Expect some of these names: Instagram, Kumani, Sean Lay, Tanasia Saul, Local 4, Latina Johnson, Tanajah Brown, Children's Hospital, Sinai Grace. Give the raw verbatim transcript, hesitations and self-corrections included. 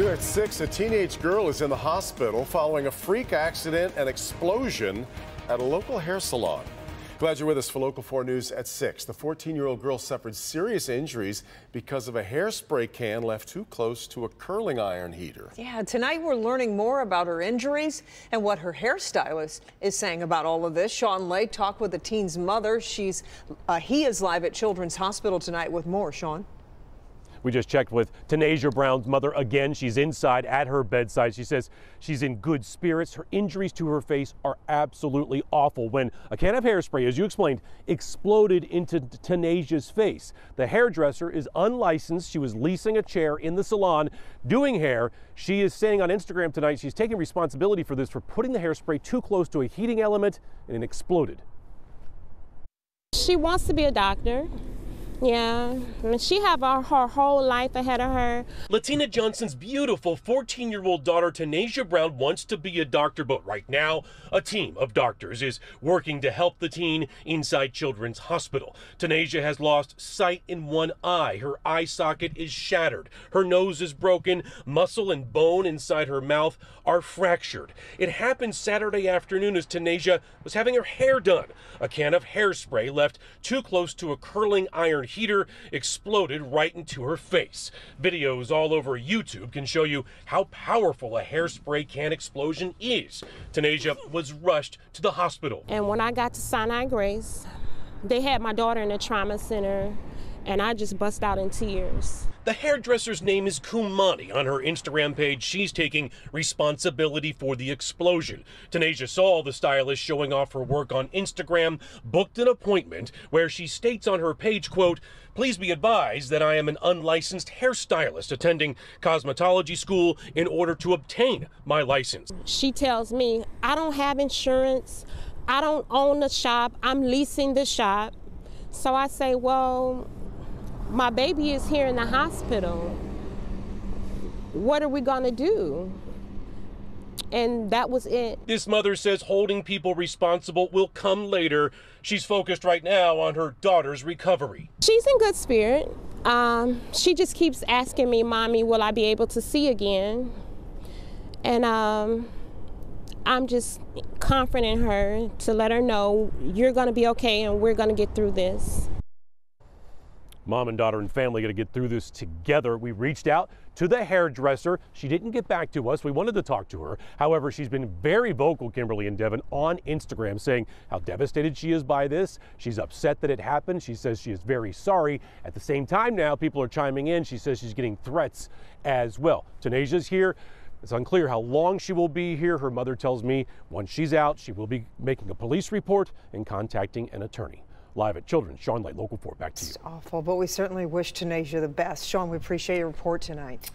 New at six, a teenage girl is in the hospital following a freak accident and explosion at a local hair salon. Glad you're with us for Local four News at six. The fourteen-year-old girl suffered serious injuries because of a hairspray can left too close to a curling iron heater. Yeah, tonight we're learning more about her injuries and what her hairstylist is saying about all of this. Sean Lay talked with the teen's mother. She's, uh, he is live at Children's Hospital tonight with more. Sean. We just checked with Tanajah Brown's mother again. She's inside at her bedside. She says she's in good spirits. Her injuries to her face are absolutely awful when a can of hairspray, as you explained, exploded into Tanajah's face. The hairdresser is unlicensed. She was leasing a chair in the salon doing hair. She is saying on Instagram tonight she's taking responsibility for this, for putting the hairspray too close to a heating element and it exploded. She wants to be a doctor. Yeah, I mean, she have her, her whole life ahead of her. Latina Johnson's beautiful fourteen-year-old daughter Tanajah Brown wants to be a doctor, but right now a team of doctors is working to help the teen inside Children's Hospital. Tanajah has lost sight in one eye. Her eye socket is shattered. Her nose is broken. Muscle and bone inside her mouth are fractured. It happened Saturday afternoon as Tanajah was having her hair done. A can of hairspray left too close to a curling iron heater exploded right into her face. Videos all over YouTube can show you how powerful a hairspray can explosion is. Tanajah was rushed to the hospital. And when I got to Sinai Grace, they had my daughter in the trauma center, and I just bust out in tears. The hairdresser's name is Kumani. On her Instagram page, she's taking responsibility for the explosion. Tanasia Saul, the stylist showing off her work on Instagram, booked an appointment where she states on her page, quote, "Please be advised that I am an unlicensed hairstylist attending cosmetology school in order to obtain my license." She tells me, "I don't have insurance. I don't own the shop. I'm leasing the shop." So I say, well, my baby is here in the hospital. What are we gonna do? And that was it. This mother says holding people responsible will come later. She's focused right now on her daughter's recovery. She's in good spirit. Um, she just keeps asking me, "Mommy, will I be able to see again?" And um, I'm just comforting her to let her know you're gonna be okay and we're gonna get through this. Mom and daughter and family got to get through this together. We reached out to the hairdresser. She didn't get back to us. We wanted to talk to her. However, she's been very vocal, Kimberly and Devin, on Instagram, saying how devastated she is by this. She's upset that it happened. She says she is very sorry. At the same time now, people are chiming in. She says she's getting threats as well. Tanajah's here. It's unclear how long she will be here. Her mother tells me once she's out, she will be making a police report and contacting an attorney. Live at Children's, Sean Light, Local four, back to you. It's awful, but we certainly wish Tanajah the best. Sean, we appreciate your report tonight.